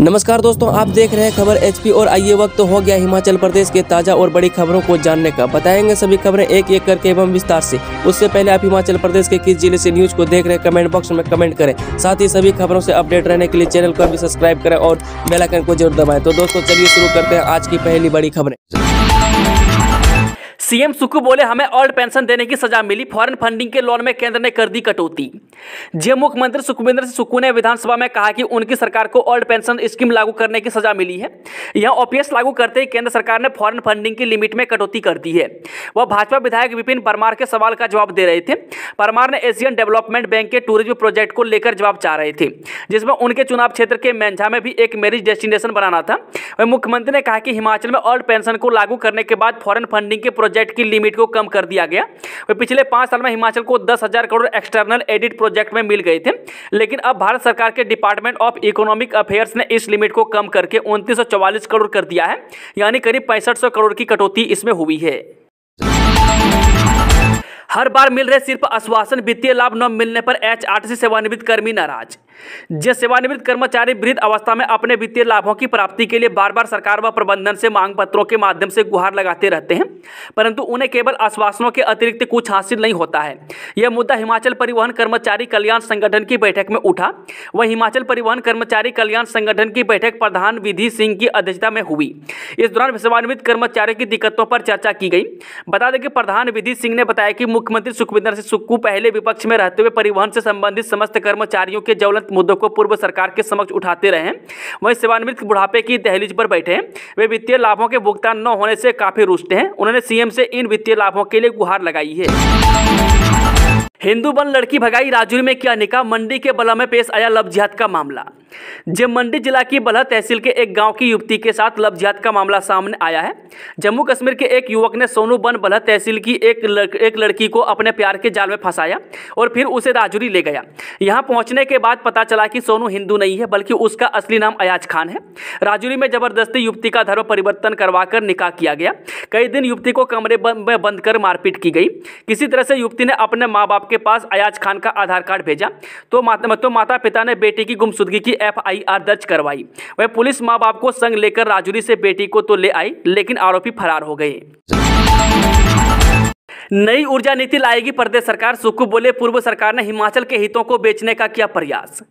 नमस्कार दोस्तों, आप देख रहे हैं खबर एचपी और आइए वक्त हो गया हिमाचल प्रदेश के ताज़ा और बड़ी खबरों को जानने का। बताएंगे सभी खबरें एक एक करके एवं विस्तार से। उससे पहले आप हिमाचल प्रदेश के किस जिले से न्यूज़ को देख रहे हैं कमेंट बॉक्स में कमेंट करें। साथ ही सभी खबरों से अपडेट रहने के लिए चैनल को भी सब्सक्राइब करें और बेल आइकन को जरूर दबाएं। तो दोस्तों चलिए शुरू करते हैं आज की पहली बड़ी खबरें। सीएम सुक्खू बोले, हमें ओल्ड पेंशन देने की सजा मिली, फॉरेन फंडिंग के लोन में केंद्र ने कर दी कटौती। जी मुख्यमंत्री सुखविंदर सिंह सुक्खू ने विधानसभा में कहा कि उनकी सरकार को ओल्ड पेंशन स्कीम लागू करने की सजा मिली है। यहां ओपीएस लागू करते ही केंद्र सरकार ने फॉरेन फंडिंग की लिमिट में कटौती कर दी है। वह भाजपा विधायक विपिन परमार के सवाल का जवाब दे रहे थे। परमार ने एशियन डेवलपमेंट बैंक के टूरिज्म प्रोजेक्ट को लेकर जवाब चाह रहे थे, जिसमें उनके चुनाव क्षेत्र के मेंझा में भी एक मैरिज डेस्टिनेशन बनाना था। वहीं मुख्यमंत्री ने कहा कि हिमाचल में ओल्ड पेंशन को लागू करने के बाद फॉरेन फंडिंग के प्रोजेक्ट की लिमिट को कम कर दिया गया। पिछले 5 साल में हिमाचल को 10,000 करोड़ एक्सटर्नल एडिट प्रोजेक्ट में मिल गए थे, लेकिन अब भारत सरकार के डिपार्टमेंट ऑफ इकोनॉमिक अफेयर्स ने इस लिमिट को कम करके 2944 करोड़ कर दिया है, यानी करीब 6500 करोड़ की कटौती इसमें हुई है। हर बार मिल रहे सिर्फ आश्वासन, वित्तीय लाभ न मिलने पर एचआरटीसी सेवानिवृत्त कर्मी नाराज। जो सेवानिवृत्त कर्मचारी वृद्ध अवस्था में अपने वित्तीय लाभों की प्राप्ति के लिए बार बार सरकार व प्रबंधन से मांग पत्रों के माध्यम से गुहार लगाते रहते हैं, परंतु उन्हें केवल आश्वासनों के अतिरिक्त कुछ हासिल नहीं होता है। यह मुद्दा हिमाचल परिवहन कर्मचारी कल्याण संगठन की बैठक में उठा। वह हिमाचल परिवहन कर्मचारी कल्याण संगठन की बैठक प्रधान विधि सिंह की अध्यक्षता में हुई। इस दौरान सेवानिवृत्त कर्मचारियों की दिक्कतों पर चर्चा की गई। बता दें कि प्रधान विधि सिंह ने बताया कि मुख्यमंत्री सुखविंदर सिंह सुक्खू पहले विपक्ष में रहते हुए परिवहन से संबंधित समस्त कर्मचारियों के ज्वलंत मुद्दों को पूर्व सरकार के समक्ष उठाते रहे। वहीं सेवानिवृत्त बुढ़ापे की दहलीज पर बैठे हैं। वे वित्तीय लाभों के भुगतान न होने से काफी रुष्ट हैं। उन्होंने सीएम से इन वित्तीय लाभों के लिए गुहार लगाई है। हिंदू बन लड़की भगाई, राजौरी में किया निकाह। मंडी के बल्ह में पेश आया लव जिहाद का मामला। जब मंडी जिला की बल्ह तहसील के एक गांव की युवती के साथ लव जिहाद का मामला सामने आया है। जम्मू कश्मीर के एक युवक ने सोनू बन बल्ह तहसील की एक लड़की को अपने प्यार के जाल में फंसाया और फिर उसे राजौरी ले गया। यहाँ पहुँचने के बाद पता चला कि सोनू हिंदू नहीं है, बल्कि उसका असली नाम अयाज खान है। राजौरी में जबरदस्ती युवती का धर्म परिवर्तन करवाकर निकाह किया गया। कई दिन युवती को कमरे में बंद कर मारपीट की गई। किसी तरह से युवती ने अपने माँ बाप के पास अयाज खान का आधार कार्ड भेजा तो माता पिता ने बेटी की गुमशुदगी की एफआईआर दर्ज करवाई। वह पुलिस मां बाप को संग लेकर राजौरी से बेटी को तो ले आई, लेकिन आरोपी फरार हो गए। नई ऊर्जा नीति लाएगी प्रदेश सरकार, सुक्खू बोले, पूर्व सरकार ने हिमाचल के हितों को बेचने का किया प्रयास।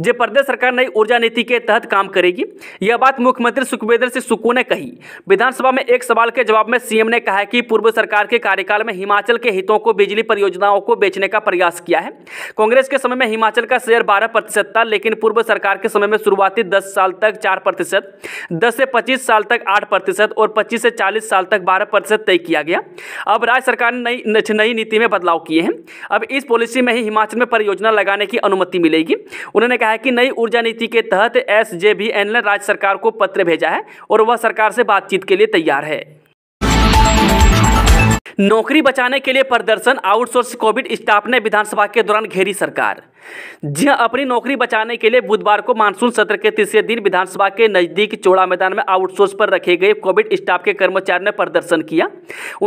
जब प्रदेश सरकार नई ऊर्जा नीति के तहत काम करेगी, यह बात मुख्यमंत्री सुखविंदर सिंह सुक्खू ने कही। विधानसभा में एक सवाल के जवाब में सीएम ने कहा कि पूर्व सरकार के कार्यकाल में हिमाचल के हितों को बिजली परियोजनाओं को बेचने का प्रयास किया है। कांग्रेस के समय में हिमाचल का शेयर 12% था, लेकिन पूर्व सरकार के समय में शुरुआती 10 साल तक 4%, 10 से 25 साल तक 8% और 25 से 40 साल तक 12% तय किया गया। अब राज्य सरकार नई नीति में बदलाव किए हैं। अब इस पॉलिसी में ही हिमाचल में परियोजना लगाने की अनुमति मिलेगी। उन्होंने कहा कि नई ऊर्जा नीति के तहत एसजेवीएनएल ने राज्य सरकार को पत्र भेजा है और वह सरकार से बातचीत के लिए तैयार है। नौकरी बचाने के लिए प्रदर्शन, आउटसोर्स कोविड स्टाफ ने विधानसभा के दौरान घेरी सरकार। जी हां, अपनी नौकरी बचाने के लिए बुधवार को मानसून सत्र के तीसरे दिन विधानसभा के नजदीक चौड़ा मैदान में आउटसोर्स पर रखे गए कोविड स्टाफ के कर्मचारियों ने प्रदर्शन किया।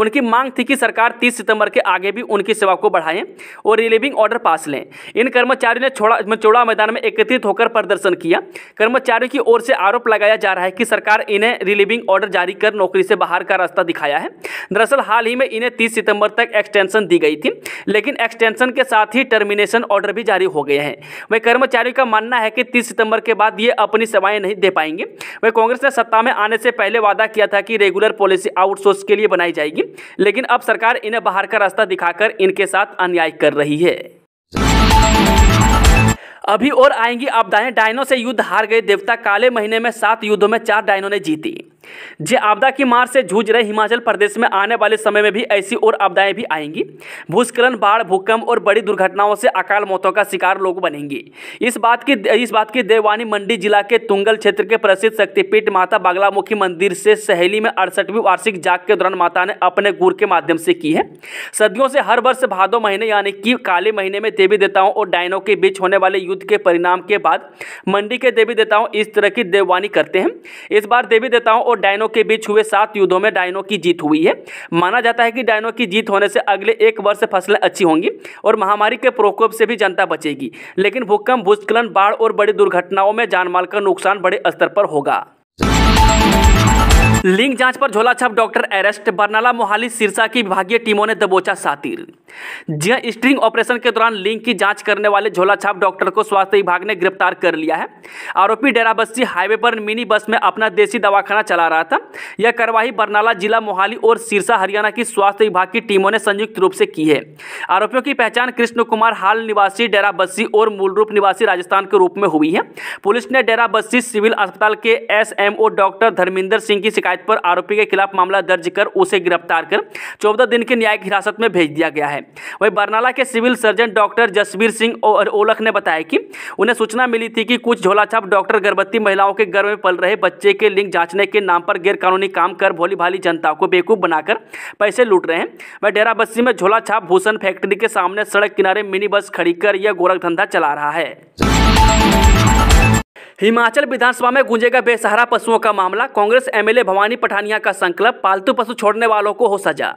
उनकी मांग थी कि सरकार 30 सितंबर के आगे भी उनकी सेवा को बढ़ाएं और रिलीविंग ऑर्डर पास लें। इन कर्मचारियों ने चौड़ा मैदान में एकत्रित होकर प्रदर्शन किया। कर्मचारियों की ओर से आरोप लगाया जा रहा है कि सरकार इन्हें रिलीविंग ऑर्डर जारी कर नौकरी से बाहर का रास्ता दिखाया है। दरअसल हाल ही में इन्हें 30 सितंबर तक एक्सटेंशन दी गई थी, लेकिन एक्सटेंशन के साथ ही टर्मिनेशन ऑर्डर भी जारी हो गए हैं। वह कर्मचारियों का मानना है कि 30 सितंबर के बाद ये अपनी सेवाएं नहीं दे पाएंगे। वह कांग्रेस ने सत्ता में आने से पहले वादा किया था कि रेगुलर पॉलिसी आउटसोर्स के लिए बनाई जाएगी, लेकिन अब सरकार इन्हें बाहर का रास्ता दिखाकर इनके साथ अन्याय कर रही है। अभी और आएंगी आपदाएं, डायनो से युद्ध हार गए देवता। काले महीने में 7 युद्धों में 4 डायनो ने जीती। जे आपदा की मार से जूझ रहे हिमाचल प्रदेश में आने वाले समय में भी ऐसी और आपदाएं भी आएंगी। भूस्खलन, बाढ़, भूकंप और बड़ी दुर्घटनाओं से अकाल मौतों का शिकार लोग बनेंगे। इस बात की देवानी मंडी जिला के तुंगल क्षेत्र के प्रसिद्ध शक्तिपीठ माता बागलामुखी मंदिर से सहेली में 68वीं वार्षिक जाग के दौरान माता ने अपने गुर के माध्यम से की है। सदियों से हर वर्ष भादो महीने यानी कि काले महीने में देवी देवताओं और डायनो के बीच होने वाले युद्ध के परिणाम के बाद मंडी के देवी देवताओं इस तरह की देववाणी करते हैं। इस बार देवी देवताओं और डायनो के बीच हुए 7 युद्धों में डायनो की जीत हुई है। माना जाता है कि डायनो की जीत होने से अगले एक वर्ष फसलें अच्छी होंगी और महामारी के प्रकोप से भी जनता बचेगी, लेकिन भूकंप, भूस्खलन, बाढ़ और बड़ी दुर्घटनाओं में जानमाल का नुकसान बड़े स्तर पर होगा। लिंग जांच पर झोला छाप डॉक्टर अरेस्ट, बरनाला मोहाली सिरसा की विभागीय टीमों ने दबोचा सातिर। जिया स्ट्रिंग ऑपरेशन के दौरान लिंग की जांच करने वाले झोला छाप डॉक्टर को स्वास्थ्य विभाग ने गिरफ्तार कर लिया है। आरोपी डेराबस्सी हाईवे पर मिनी बस में अपना देसी दवाखाना चला रहा था। यह कार्यवाही बरनाला जिला, मोहाली और सिरसा हरियाणा की स्वास्थ्य विभाग की टीमों ने संयुक्त रूप से की है। आरोपियों की पहचान कृष्ण कुमार हाल निवासी डेराबस्सी और मूलरूप निवासी राजस्थान के रूप में हुई है। पुलिस ने डेराबस्सी सिविल अस्पताल के SMO डॉक्टर धर्मिंदर सिंह की शिकायत पर आरोपी के खिलाफ मामला दर्ज कर उसे गिरफ्तार कर 14 दिन की न्यायिक हिरासत में भेज दिया गया है। वहीं बरनाला के civil surgeon doctor Jasbir Singh और ओलख ने बताया कि उन्हें सूचना मिली थी कि कुछ झोलाछाप डॉक्टर गर्भवती महिलाओं के गर्भ में पल रहे बच्चे के लिंग जांचने के नाम पर गैरकानूनी काम कर भोली भाली जनता को बेवकूफ बनाकर पैसे लूट रहे हैं। वह डेराबस्सी में झोलाछाप भूषण फैक्ट्री के सामने सड़क किनारे मिनी बस खड़ी कर यह गोरखधंधा चला रहा है। हिमाचल विधानसभा में गूंजेगा बेसहारा पशुओं का मामला, कांग्रेस MLA भवानी पठानिया का संकल्प, पालतू पशु छोड़ने वालों को हो सजा।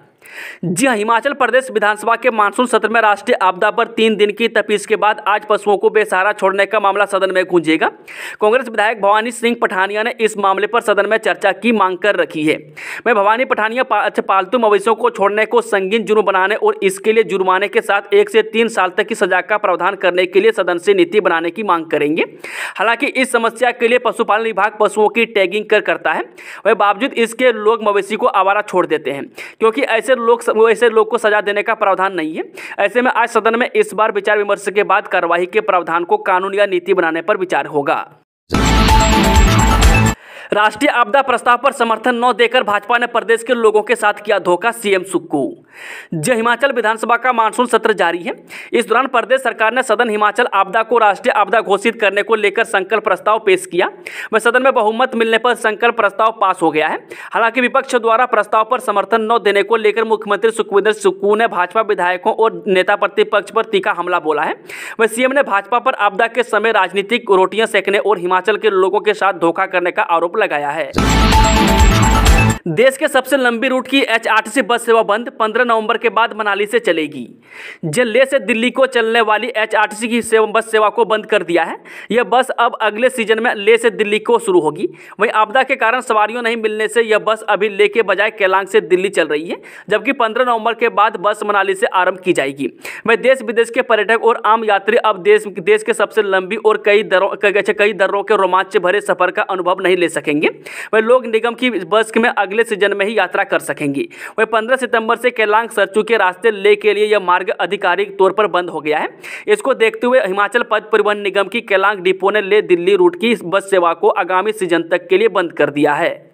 जी हां, हिमाचल प्रदेश विधानसभा के मानसून सत्र में राष्ट्रीय आपदा पर 3 दिन की तपीश के बाद आज पशुओं को बेसहारा छोड़ने का मामला सदन में गूंजेगा। कांग्रेस विधायक भवानी सिंह पठानिया ने इस मामले पर सदन में चर्चा की मांग कर रखी है। मैं भवानी पठानिया पालतू मवेशियों को छोड़ने को संगीन जुर्म बनाने और इसके लिए जुर्माने के साथ 1 से 3 साल तक की सजा का प्रावधान करने के लिए सदन से नीति बनाने की मांग करेंगे। हालांकि इस समस्या के लिए पशुपालन विभाग पशुओं की टैगिंग करता है, वह बावजूद इसके लोग मवेशी को आवारा छोड़ देते हैं क्योंकि ऐसे लोग को सजा देने का प्रावधान नहीं है। ऐसे में आज सदन में इस बार विचार विमर्श के बाद कार्यवाही के प्रावधान को कानून या नीति बनाने पर विचार होगा। राष्ट्रीय आपदा प्रस्ताव पर समर्थन न देकर भाजपा ने प्रदेश के लोगों के साथ किया धोखा, CM सुक्कू। जय हिमाचल विधानसभा का मानसून सत्र जारी है। इस दौरान प्रदेश सरकार ने सदन हिमाचल आपदा को राष्ट्रीय आपदा घोषित करने को लेकर संकल्प प्रस्ताव पेश किया। वह सदन में बहुमत मिलने पर संकल्प प्रस्ताव पास हो गया है। हालांकि विपक्ष द्वारा प्रस्ताव पर समर्थन न देने को लेकर मुख्यमंत्री सुखविंदर सुक्खू ने भाजपा विधायकों और नेता प्रतिपक्ष पर तीखा हमला बोला है। वह CM ने भाजपा पर आपदा के समय राजनीतिक रोटियां सेकने और हिमाचल के लोगों के साथ धोखा करने का आरोप लगाया है। देश के सबसे लंबी रूट की HRTC बस सेवा बंद, 15 नवंबर के बाद मनाली से चलेगी। लेह से दिल्ली को चलने वाली HRTC की बस सेवा को बंद कर दिया है। यह बस अब अगले सीजन में लेह से दिल्ली को शुरू होगी। वहीं आपदा के कारण सवारियों नहीं मिलने से यह बस अभी लेह के बजाय केलांग से दिल्ली चल रही है, जबकि 15 नवंबर के बाद बस मनाली से आरंभ की जाएगी। वहीं देश विदेश के पर्यटक और आम यात्री अब देश के सबसे लंबी और कई दर्रों के रोमांच से भरे सफर का अनुभव नहीं ले सकेंगे। वहीं लोक निगम की बस में अगले सीजन में ही यात्रा कर सकेंगी। वह 15 सितंबर से केलांग सरचू के रास्ते ले के लिए यह मार्ग आधिकारिक तौर पर बंद हो गया है। इसको देखते हुए हिमाचल पथ परिवहन निगम की केलांग डिपो ने ले दिल्ली रूट की बस सेवा को आगामी सीजन तक के लिए बंद कर दिया है।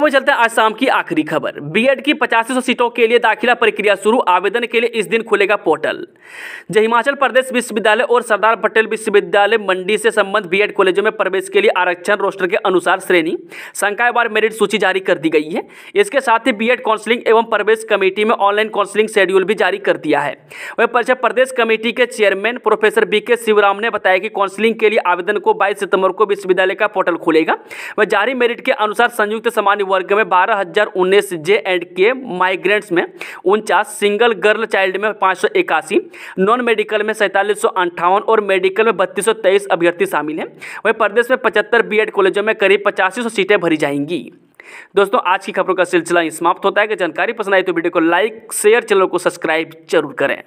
तो चलते हैं आसाम की आखिरी खबर। BEd की 8500 सीटों के लिए दाखिला प्रक्रिया शुरू, आवेदन के लिए इस दिन खुलेगा पोर्टल। जय हिमाचल प्रदेश विश्वविद्यालय और सरदार पटेल विश्वविद्यालय मंडी से संबंध BEd कॉलेजों में प्रवेश के लिए आरक्षण रोस्टर के अनुसार श्रेणी संकायवार मेरिट सूची जारी कर दी गई है। इसके साथ ही BEd काउंसलिंग एवं प्रवेश कमेटी में ऑनलाइन काउंसलिंग शेड्यूल भी जारी कर दिया है। वह परीक्षा प्रदेश कमेटी के चेयरमैन प्रोफेसर BK शिवराम ने बताया कि काउंसलिंग के लिए आवेदन को 22 सितंबर को विश्वविद्यालय का पोर्टल खुलेगा। वह जारी मेरिट के अनुसार संयुक्त सामान्य वर्ग में 12,019 J&K, माइग्रेंट्स में 49, सिंगल गर्ल चाइल्ड में 581, नॉन मेडिकल में 4758 और मेडिकल में 3223 अभ्यर्थी शामिल हैं। वहीं प्रदेश में 75 BEd कॉलेजों में करीब 8500 सीटें भरी जाएंगी। दोस्तों, आज की खबरों का सिलसिला समाप्त होता है। कि जानकारी पसंद आई तो वीडियो को लाइक, शेयर, चैनल को सब्सक्राइब जरूर करें।